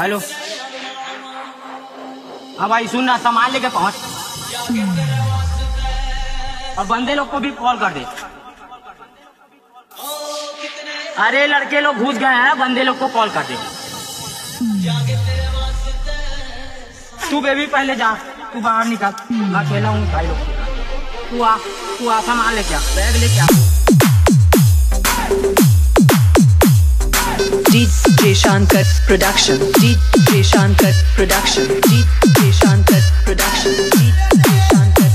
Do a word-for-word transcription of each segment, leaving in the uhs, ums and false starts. Hello. अब भाई सुन ना, सामान लेके पहुंच और बंदे लोग को भी कॉल कर दे। अरे लड़के लोग घुस गए हैं, बंदे लोग को कॉल कर दे। तू बेबी पहले जा, तू बाहर निकाल, मैं अकेला हूँ भाई लोग। तू आ, तू आ, सामान लेके आ, बैग लेके आ। D J Shankar Production, D J Shankar Production, D J Shankar Production, D J Shankar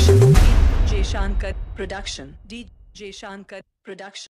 Production. D J Shankar Production, D J Shankar Production, D J Shankar Production, D J Shankar Production, D J Shankar Production, D J Shankar Production.